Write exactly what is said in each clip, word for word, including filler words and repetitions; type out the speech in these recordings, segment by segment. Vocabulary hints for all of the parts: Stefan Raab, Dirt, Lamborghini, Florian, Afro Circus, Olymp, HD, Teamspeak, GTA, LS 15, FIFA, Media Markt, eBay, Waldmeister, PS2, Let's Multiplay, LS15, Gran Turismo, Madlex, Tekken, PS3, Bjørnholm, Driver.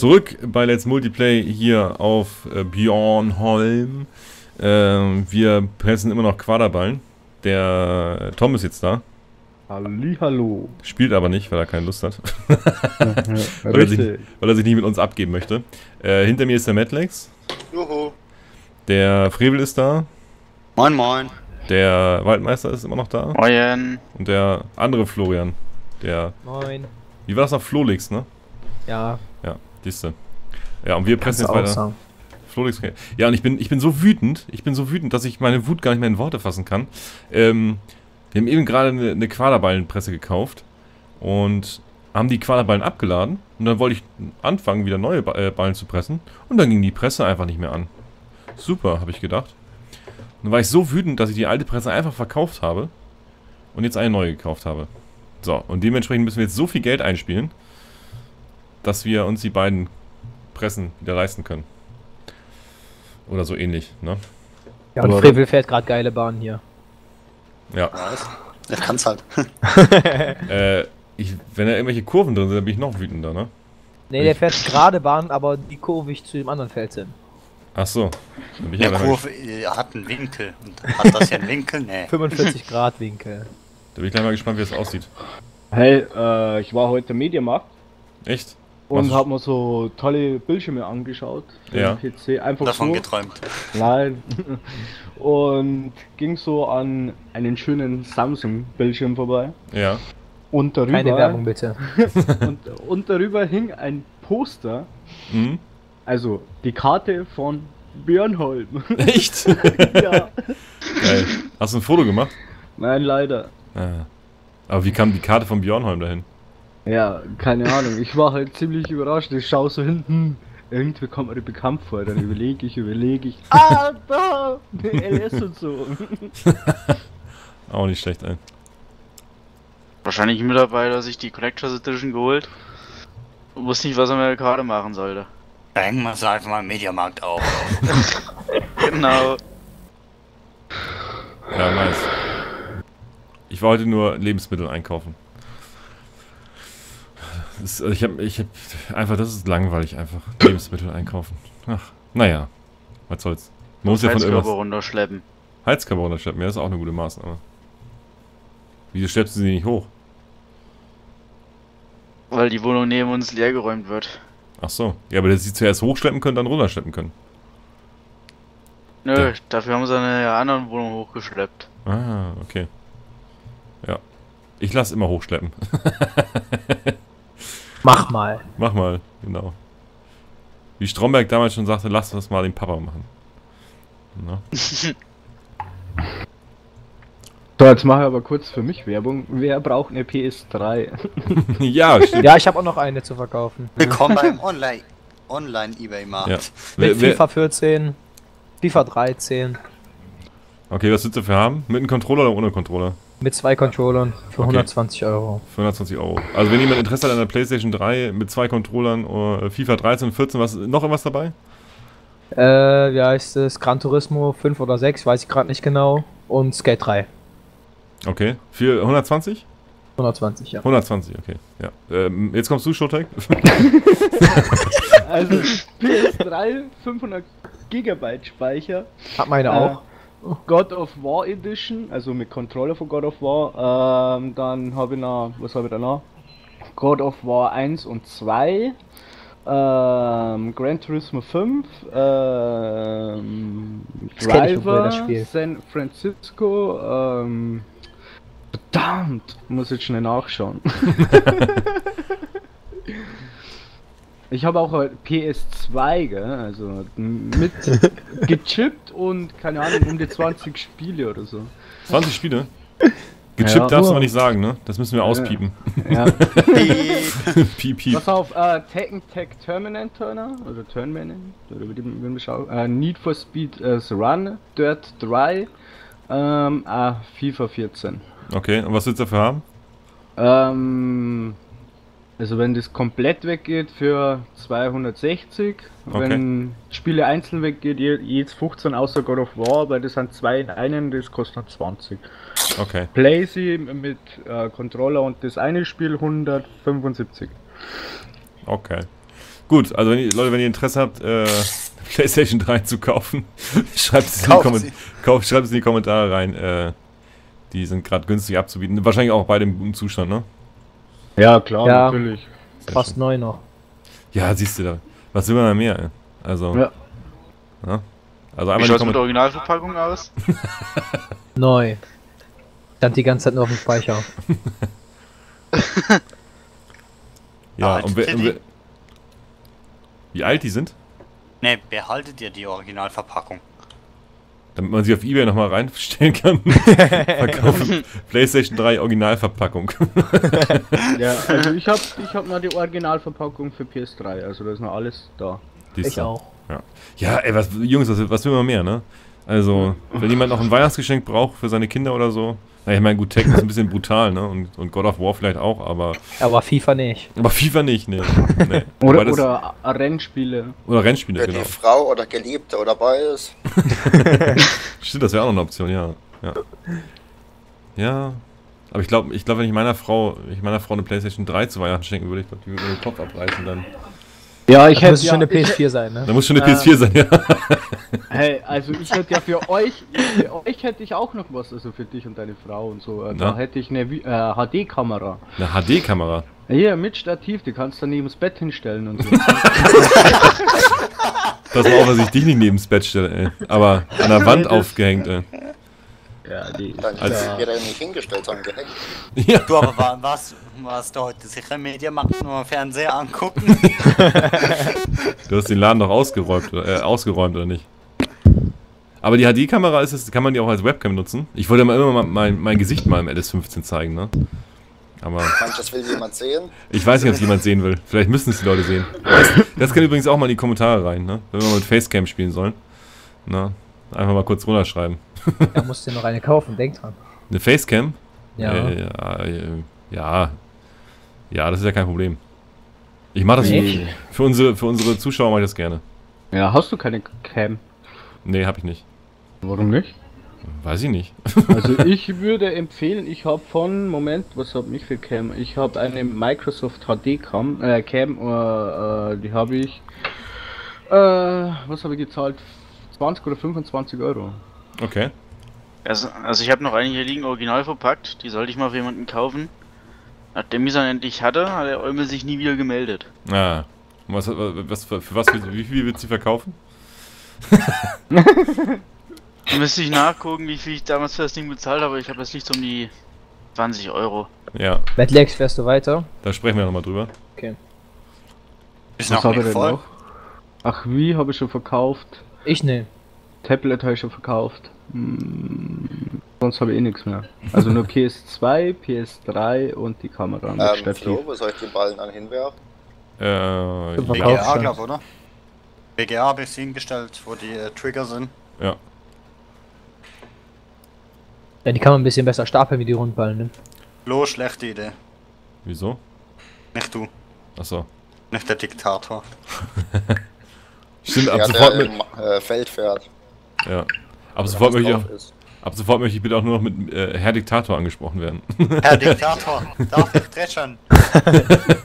zurück bei Let's Multiplay hier auf äh, Bjørnholm. Ähm, wir pressen immer noch Quaderballen. Der Tom ist jetzt da. Hallihallo. Spielt aber nicht, weil er keine Lust hat. weil, er sich, weil er sich nicht mit uns abgeben möchte. Äh, hinter mir ist der Madlex. Juhu. Der Frevel ist da. Moin moin. Der Waldmeister ist immer noch da. Moin. Und der andere Florian. Der. Moin. Wie war das noch? Florix, ne? Ja. Ja, siehste. Ja, und wir pressen jetzt weiter. Florix. Ja, und ich bin, ich bin so wütend. Ich bin so wütend, dass ich meine Wut gar nicht mehr in Worte fassen kann. Ähm. Wir haben eben gerade eine, eine Quaderballenpresse gekauft und haben die Quaderballen abgeladen und dann wollte ich anfangen, wieder neue ba äh, Ballen zu pressen und dann ging die Presse einfach nicht mehr an. Super, habe ich gedacht. Und dann war ich so wütend, dass ich die alte Presse einfach verkauft habe und jetzt eine neue gekauft habe. So, und dementsprechend müssen wir jetzt so viel Geld einspielen, dass wir uns die beiden Pressen wieder leisten können. Oder so ähnlich, ne? Ja, und Frevel fährt gerade geile Bahnen hier. Ja. Er kann's halt. äh, ich, wenn da irgendwelche Kurven drin sind, dann bin ich noch wütender, ne? Ne, der fährt gerade Bahn, aber die Kurve ich zu dem anderen Feld hin. Ach so. Die ja Kurve hat einen Winkel. Hat das ja einen Winkel? Ne. fünfundvierzig Grad Winkel. Da bin ich gleich mal gespannt, wie das aussieht. Hey, äh, ich war heute im Media Markt. Echt? Und hab mir so tolle Bildschirme angeschaut. Ja. P C. Einfach davon so geträumt. Nein. Und ging so an einen schönen Samsung-Bildschirm vorbei. Ja. Und darüber. Keine Werbung bitte. und, und darüber hing ein Poster. Mhm. Also die Karte von Bjørnholm. Echt? Ja. Geil. Hast du ein Foto gemacht? Nein, leider. Ah. Aber wie kam die Karte von Bjørnholm dahin? Ja, keine Ahnung, ich war halt ziemlich überrascht, ich schaue so hinten, irgendwie kommt mir bekannt vor, dann überlege ich, überlege ich, ah, da, L S und so. Auch nicht schlecht ein. Wahrscheinlich mit dabei, dass ich die Collector's Edition geholt und wusste nicht, was er mir gerade machen sollte. Da hängen wir es einfach mal im Media Markt auf. Genau. Ja, nice. Ich wollte nur Lebensmittel einkaufen. Ist, ich habe ich hab, einfach, das ist langweilig einfach. Lebensmittel einkaufen. Ach, naja. Was soll's. Man muss ja von irgendwas... Heizkörper runterschleppen. Heizkörper runterschleppen, ja, das ist auch eine gute Maßnahme. Wieso schleppst du sie nicht hoch? Weil die Wohnung neben uns leergeräumt wird. Ach so. Ja, aber dass sie zuerst hochschleppen können, dann runterschleppen können. Nö, da. Dafür haben sie eine andere Wohnung hochgeschleppt. Ah, okay. Ja. Ich lasse immer hochschleppen. Mach mal. Mach mal, genau. Wie Stromberg damals schon sagte, lass uns mal den Papa machen. Na? So, jetzt mache ich aber kurz für mich Werbung. Wer braucht eine P S drei? Ja, stimmt. Ja, ich habe auch noch eine zu verkaufen. Willkommen beim Online, Online eBay Markt. Ja. Mit wer, FIFA vierzehn, FIFA dreizehn. Okay, was willst du dafür haben? Mit einem Controller oder ohne Controller? Mit zwei Controllern für okay. hundertzwanzig Euro. Für hundertzwanzig Euro. Also wenn jemand Interesse hat an der PlayStation drei mit zwei Controllern, oder FIFA dreizehn und vierzehn, was, noch irgendwas dabei? Äh, wie heißt es? Gran Turismo fünf oder sechs, weiß ich gerade nicht genau. Und Skate drei. Okay. Für hundertzwanzig? hundertzwanzig, ja. hundertzwanzig, okay. Ja. Ähm, jetzt kommst du, Showtech. Also P S drei, fünfhundert Gigabyte Speicher. Hat meine äh, auch. God of War Edition, also mit Controller von God of War. Ähm, dann habe ich noch, was habe ich da noch? God of War eins und zwei, ähm, Gran Turismo fünf, ähm, Driver, San Francisco, ähm, verdammt, muss jetzt schnell nachschauen. Ich habe auch P S zwei, gell? Also mit gechippt und keine Ahnung, um die zwanzig Spiele oder so. zwanzig Spiele? Gechippt ja, darfst du aber nicht sagen, ne? Das müssen wir auspiepen. Ja. Piep, piep. Pass auf, äh, Tekken Tag Tournament, Turner, oder Turnman, äh, Need for Speed äh, Run, Dirt drei, ähm, äh, FIFA vierzehn. Okay, und was willst du dafür haben? Ähm... Also wenn das komplett weggeht für zweihundertsechzig, okay. Wenn Spiele einzeln weggeht, jetzt fünfzehn außer God of War, weil das sind zwei in einen, das kostet zwanzig. Okay. Playsee mit äh, Controller und das eine Spiel hundertfünfundsiebzig. Okay. Gut, also wenn ihr, Leute, wenn ihr Interesse habt, äh, PlayStation drei zu kaufen, schreibt es in, in die Kommentare rein. Äh, die sind gerade günstig abzubieten. Wahrscheinlich auch bei dem guten Zustand, ne? Ja, klar, ja, natürlich. Fast neu noch. Ja, siehst du da. Was will man da mehr, ey? Also. Ja. Ja? Also einmal. Wie schaut es mit der Originalverpackung aus? Neu. Stand die ganze Zeit nur auf dem Speicher. Ja, und wer, und wer, wie alt die sind? Ne, behaltet ihr die Originalverpackung. Damit man sie auf eBay nochmal reinstellen kann. Verkaufen PlayStation drei Originalverpackung. Ja, also ich hab, ich hab mal die Originalverpackung für P S drei, also da ist noch alles da. Die ich da. Auch. Ja. Ja, ey, was, Jungs, was, was will man mehr, ne? Also, wenn jemand noch ein Weihnachtsgeschenk braucht für seine Kinder oder so. Na, ich meine, gut, Tekken ist ein bisschen brutal, ne? Und, und God of War vielleicht auch, aber... Aber FIFA nicht. Aber FIFA nicht, ne. Nee. Oder, oder Rennspiele. Oder Rennspiele, genau. Wenn die Frau oder Geliebte oder beides. Stimmt, das wäre auch noch eine Option, ja. Ja. Ja. Aber ich glaube, ich glaub, wenn ich meiner Frau ich meiner Frau eine PlayStation drei zu Weihnachten schenken würde, ich glaube, die würde den Kopf abreißen dann. Ja, ich hätte ja, schon eine P S vier sein, ne? Da muss schon eine äh, P S vier sein, ja. Hey, also ich hätte ja für euch, für euch hätte ich auch noch was, also für dich und deine Frau und so. Da Na? hätte ich eine äh, H D-Kamera. Eine H D-Kamera? Ja, mit Stativ, die kannst du neben das Bett hinstellen und so. Das war auch, dass ich dich nicht neben das Bett stelle, ey. Aber an der Wand nee, aufgehängt, ey. Ja, die dann ist also, wir da nicht hingestellt, sondern gehackt. Ja. Du, aber war, warst, warst du heute sicher im Media Markt nur Fernseher angucken? Du hast den Laden doch ausgeräumt, äh, ausgeräumt, oder nicht? Aber die H D-Kamera, ist es, kann man die auch als Webcam nutzen? Ich wollte mal immer mal mein, mein Gesicht mal im L S fünfzehn zeigen, ne? Aber das will jemand sehen? Ich weiß nicht, ob es jemand sehen will. Vielleicht müssen es die Leute sehen. Das, das kann übrigens auch mal in die Kommentare rein, ne? Wenn wir mal mit Facecam spielen sollen. Na, einfach mal kurz runterschreiben. Da musst du dir noch eine kaufen, denk dran. Eine Facecam? Ja. Äh, ja, äh, ja. Ja, das ist ja kein Problem. Ich mach das nee. für, unsere, für unsere Zuschauer mache ich das gerne. Ja, hast du keine Cam? Nee, hab ich nicht. Warum nicht? Weiß ich nicht. Also ich würde empfehlen, ich habe von, Moment, was habe ich für Cam? Ich habe eine Microsoft H D Cam, äh, Cam äh, die habe ich, äh, was habe ich gezahlt? zwanzig oder fünfundzwanzig Euro. Okay. Also, also ich habe noch einige liegen original verpackt, die sollte ich mal für jemanden kaufen. Nachdem ich es dann endlich hatte, hat der Eumel sich nie wieder gemeldet. Ah. Was, was, für was, wie viel wird sie verkaufen? Müsste ich nachgucken, wie viel ich damals für das Ding bezahlt habe, ich habe das liegt um die zwanzig Euro. Ja. Madlex, fährst du weiter? Da sprechen wir nochmal drüber. Okay. Ist noch nicht voll? Noch? Ach, wie habe ich schon verkauft? Ich ne. Tablet habe ich schon verkauft. Hm, sonst habe ich eh nichts mehr. Also nur P S zwei, P S drei und die Kamera. Ähm, Flo, wo soll ich den Ballen an hinwerfen? Äh, B G A, glaub, oder? B G A habe ich hingestellt, wo die äh, Trigger sind. Ja. Ja, die kann man ein bisschen besser stapeln wie die Rundballen, ne? Flo, schlechte Idee. Wieso? Nicht du. Achso. Nicht der Diktator. Stimmt, ab ja, sofort der, mit äh, Feld fährt. Ja. Ab sofort, möchte ich auch, ab sofort möchte ich bitte auch nur noch mit äh, Herr Diktator angesprochen werden. Herr Diktator, darf ich dreschen?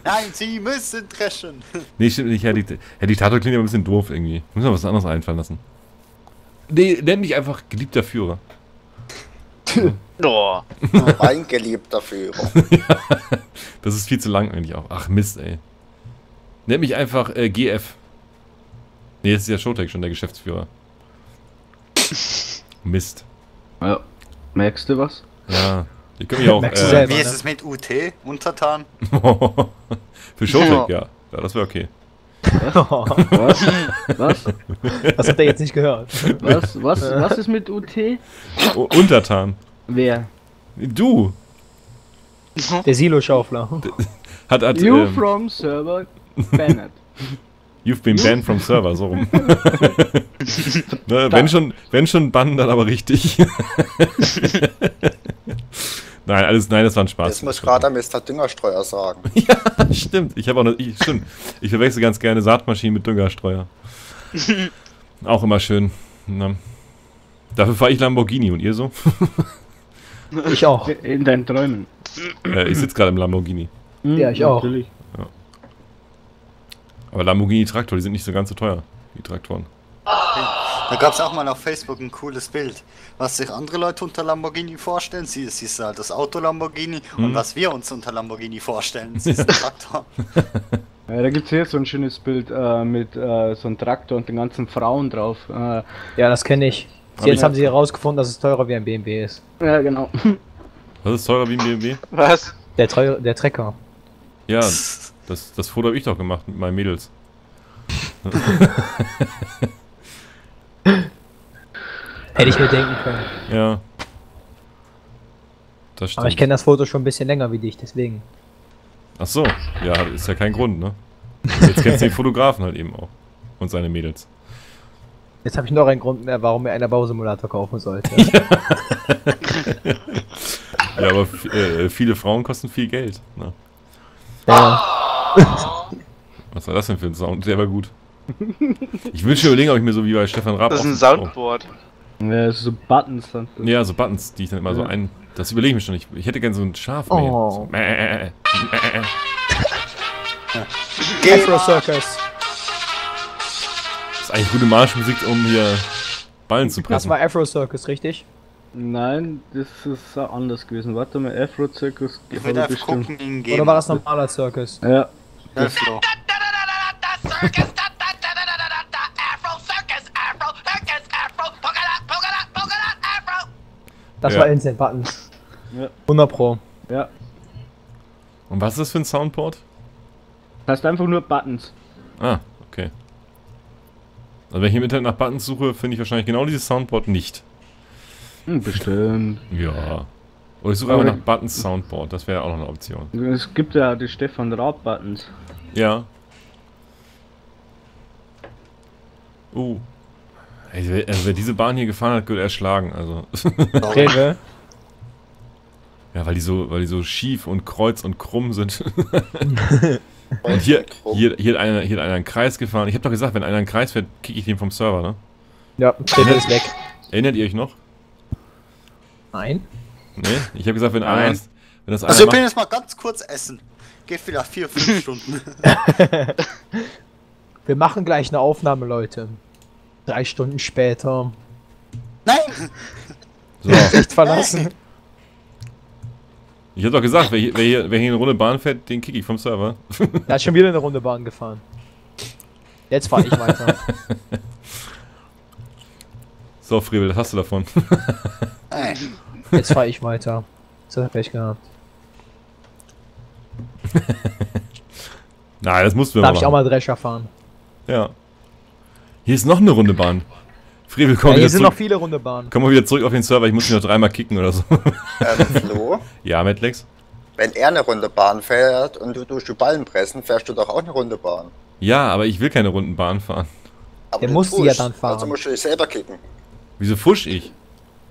Nein, Sie müssen dreschen! Nee, stimmt nicht, Herr Diktator. Herr Diktator klingt ja ein bisschen doof irgendwie. Muss man was anderes einfallen lassen. Nee, nenn mich einfach geliebter Führer. Oh. Mein geliebter Führer. Ja, das ist viel zu lang eigentlich auch. Ach Mist, ey. Nenn mich einfach äh, G F. Nee, jetzt ist ja Showtech schon der Geschäftsführer. Mist. Ja. Merkst du was? Ja. Ich kann mich auch, äh, selber, wie ist es mit U T? Untertan? Für Showtech, ja. Ja, das wäre okay. Was? Was? Das hat er jetzt nicht gehört. Was? Was? Was ist mit U T? O Untertan. Wer? Du. Der Silo-Schaufler. Hat, hat, you ähm, from server Bennett. You've been banned from server, so rum. Ne, wenn schon, wenn schon bannen, dann aber richtig. Nein, alles, nein, das war ein Spaß. Jetzt muss gerade Mister Düngerstreuer sagen. Ja, stimmt. Ich habe auch noch, ich, stimmt. Ich verwechsel ganz gerne Saatmaschinen mit Düngerstreuer. Auch immer schön. Na, dafür fahre ich Lamborghini und ihr so? Ich auch. In deinen Träumen. Äh, ich sitze gerade im Lamborghini. Ja, ich auch. Natürlich. Aber Lamborghini-Traktor, die sind nicht so ganz so teuer, die Traktoren. Okay. Da gab es auch mal auf Facebook ein cooles Bild, was sich andere Leute unter Lamborghini vorstellen. Sie, sie ist halt das Auto Lamborghini hm. und was wir uns unter Lamborghini vorstellen, sie ist ein Traktor. Ja, da gibt es hier so ein schönes Bild äh, mit äh, so einem Traktor und den ganzen Frauen drauf. Äh, ja, das kenne ich. Hab Jetzt ich haben ja. sie herausgefunden, dass es teurer wie ein B M W ist. Ja, genau. Was ist teurer wie ein B M W? Was? Der, Treu der Trecker. Ja, das, das Foto habe ich doch gemacht mit meinen Mädels. Hätte ich mir denken können. Ja. Das stimmt. Aber ich kenne das Foto schon ein bisschen länger wie dich, deswegen. Ach so, ja, ist ja kein Grund, ne? Jetzt kennst du den Fotografen halt eben auch. Und seine Mädels. Jetzt habe ich noch einen Grund mehr, warum mir einer Bausimulator kaufen sollte. Ja, ja, aber äh, viele Frauen kosten viel Geld, ne? Ja. Was war das denn für ein Sound? Der war gut. Ich würde schon überlegen, ob ich mir so wie bei Stefan Raab... Das ist ein Soundboard. Oh. Ja, das ist so Buttons. Dann. Ja, so Buttons, die ich dann immer ja. so ein... Das überlege ich mir schon nicht. Ich hätte gerne so ein Schaf mehr. Oh. So, mäh, mäh, mäh. Ja. Afro Circus. Das ist eigentlich gute Marschmusik, um hier Ballen zu pressen. Das war Afro Circus, richtig? Nein, das ist anders gewesen. Warte mal, Afro Circus... Ich will da gucken hingehen. Oder war das normaler Circus? Ja. Afro. Circus. Das ja. war Instant Buttons. Ja. hundert Pro. Ja. Und was ist das für ein Soundboard? Das heißt einfach nur Buttons. Ah, okay. Also wenn ich im Internet nach Buttons suche, finde ich wahrscheinlich genau dieses Soundboard nicht. Bestimmt. Ja. Oder ich suche einfach nach Buttons Soundboard, das wäre auch noch eine Option. Es gibt ja die Stefan Raab Buttons. Ja. Uh. Also wer, also wer diese Bahn hier gefahren hat, wird erschlagen, also. Okay. Ja, weil die so, weil die so schief und kreuz und krumm sind. Und hier, hier, hier, hat einer, hier hat einer einen Kreis gefahren. Ich habe doch gesagt, wenn einer einen Kreis fährt, kicke ich den vom Server, ne? Ja, der ist weg. Erinnert ihr euch noch? Nein. Ne? Ich habe gesagt, wenn Nein. einer... Wenn das einer also ich bin jetzt mal ganz kurz essen. Geht vielleicht vier, fünf Stunden. Wir machen gleich eine Aufnahme, Leute. Drei Stunden später. Nein! So. Echt verlassen. Ich hab doch gesagt, wer hier, wer, hier, wer hier eine Runde Bahn fährt, den kick ich vom Server. Er hat schon wieder eine Runde Bahn gefahren. Jetzt fahr ich weiter. So, Frevel, das hast du davon. Jetzt fahr ich weiter. Das hat er gleich gehabt. Nein, das mussten wir machen. Darf ich auch mal Drescher fahren? Ja. Hier ist noch eine Runde Bahn. Frevel, komm ja, hier sind zurück. Noch viele Runde Bahn. Komm mal wieder zurück auf den Server, ich muss ihn noch dreimal kicken oder so. Ähm, Flo? Ja, Madlex? Wenn er eine Runde Bahn fährt und du durch die Ballen pressen, fährst du doch auch eine Runde Bahn. Ja, aber ich will keine Runden Bahn fahren. Aber er muss die ja dann fahren. Also musst du dich selber kicken. Wieso fusch ich?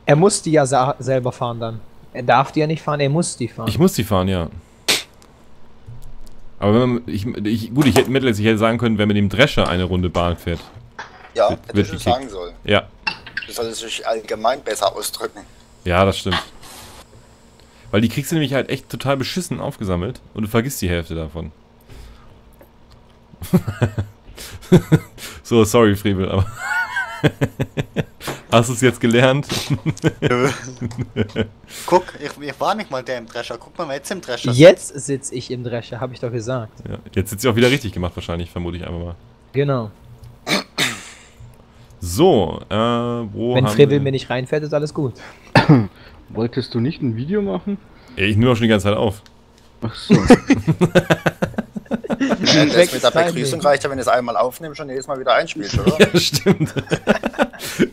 Er muss die ja selber fahren dann. Er darf die ja nicht fahren, er muss die fahren. Ich muss die fahren, ja. Aber wenn man, ich, ich, gut, ich hätte Madlex, ich hätte sagen können, wenn mit dem Drescher eine Runde Bahn fährt. Ja, hätte ich schon sagen sollen. Ja. Du solltest dich allgemein besser ausdrücken. Ja, das stimmt. Weil die kriegst du nämlich halt echt total beschissen aufgesammelt und du vergisst die Hälfte davon. So, sorry, Frevel, aber... Hast du es jetzt gelernt? Guck, ich, ich war nicht mal der im Drescher. Guck mal, jetzt im Drescher. Jetzt sitze ich im Drescher, habe ich doch gesagt. Ja, jetzt sitzt sie auch wieder richtig gemacht wahrscheinlich, vermute ich einfach mal. Genau. So, äh, wo Wenn Frevel mir nicht reinfährt, ist alles gut. Wolltest du nicht ein Video machen? Ey, ich nehme auch schon die ganze Zeit auf. Ach so. Ja, das mit der Begrüßung reicht ja, wenn ich es einmal aufnehme, schon jedes Mal wieder einspielt, oder? Ja, stimmt.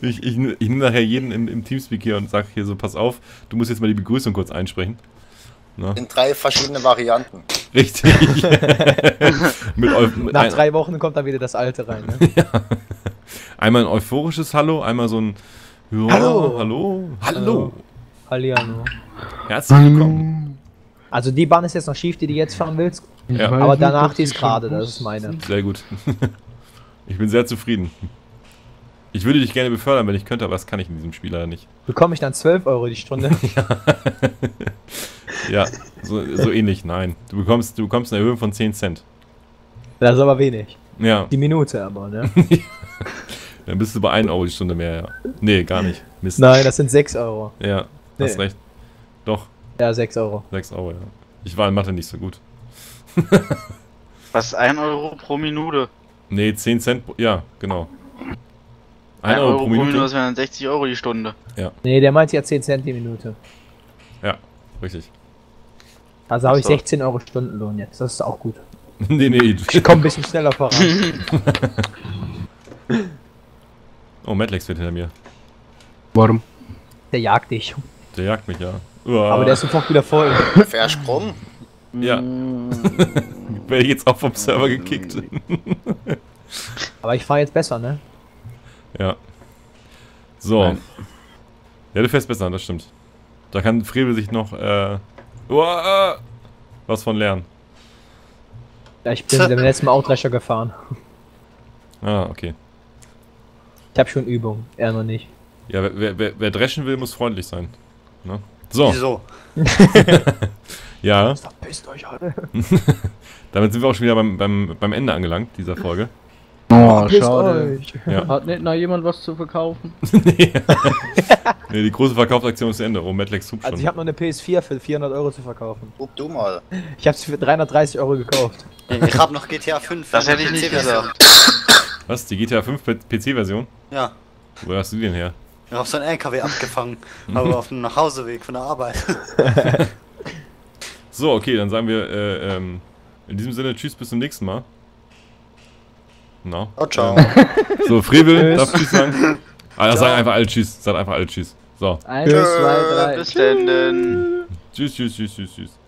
ich ich, ich nehme nachher jeden im, im Teamspeak hier und sage hier so, pass auf, du musst jetzt mal die Begrüßung kurz einsprechen. Na? In drei verschiedene Varianten. Richtig. mit Euf Nach drei Wochen kommt dann wieder das alte rein. Ne? Ja. Einmal ein euphorisches Hallo, einmal so ein ja, Hallo, Hallo, Hallo. Hallihallo. Herzlich willkommen. Also die Bahn ist jetzt noch schief, die du jetzt fahren willst, ja. aber danach die ist gerade, das ist meine. Sehr gut. Ich bin sehr zufrieden. Ich würde dich gerne befördern, wenn ich könnte, aber das kann ich in diesem Spiel leider nicht. Bekomme ich dann zwölf Euro die Stunde? Ja, ja so, so ähnlich, nein. Du bekommst, du bekommst eine Erhöhung von zehn Cent. Das ist aber wenig. Ja. Die Minute aber, ne? Dann bist du bei einem Euro die Stunde mehr, ja. Nee, gar nicht. Mist. Nein, das sind sechs Euro. Ja, nee. Hast recht. Doch. Ja, sechs Euro. sechs Euro, ja. Ich war in Mathe nicht so gut. Was, ein Euro pro Minute? Nee, zehn Cent, pro, ja, genau. ein Euro pro Minute, das wären sechzig Euro die Stunde. Ja. Nee, der meint ja zehn Cent die Minute. Ja, richtig. Also habe ich sechzehn Euro Stundenlohn jetzt, das ist auch gut. Nee, nee. Ich komme ein bisschen schneller voran. Oh, Madlex wird hinter mir. Warum? Der jagt dich. Der jagt mich, ja. Uah. Aber der ist sofort wieder voll. Versprung? Ja. Werde ich jetzt auch vom Server gekickt. Aber ich fahre jetzt besser, ne? Ja. So. Nein. Ja, du fährst besser, das stimmt. Da kann Frevel sich noch äh, uah, was von lernen. Ja, ich bin beim letzten Mal Outlasher gefahren. Ah, okay. Ich habe schon Übung, er noch nicht. Ja, wer, wer, wer dreschen will, muss freundlich sein. Ne? So. Wieso? Ja. Verpisst euch alle. Damit sind wir auch schon wieder beim, beim, beim Ende angelangt, dieser Folge. Oh, schade. Ja. Hat nicht noch jemand was zu verkaufen? Nee. Nee, die große Verkaufsaktion ist zu Ende. Oh, Madlex hupt schon. Also ich habe noch eine P S vier für vierhundert Euro zu verkaufen. Hup du mal. Ich habe sie für dreihundertdreißig Euro gekauft. Ich habe noch G T A fünf. Das hätte ich nicht gesagt. Was? Die G T A fünf P C-Version? Ja. Wo hast du den her? Ich hab auf so einen L K W abgefangen. Aber auf dem Nachhauseweg von der Arbeit. So, okay, dann sagen wir äh, ähm, in diesem Sinne tschüss, bis zum nächsten Mal. No. Oh, ciao. So, Frevel, darfst du sagen? Ah, sag einfach alle tschüss. Sag einfach alle tschüss. So. Eins, zwei, drei. Bis denn. Tschüss, tschüss, tschüss, tschüss, tschüss.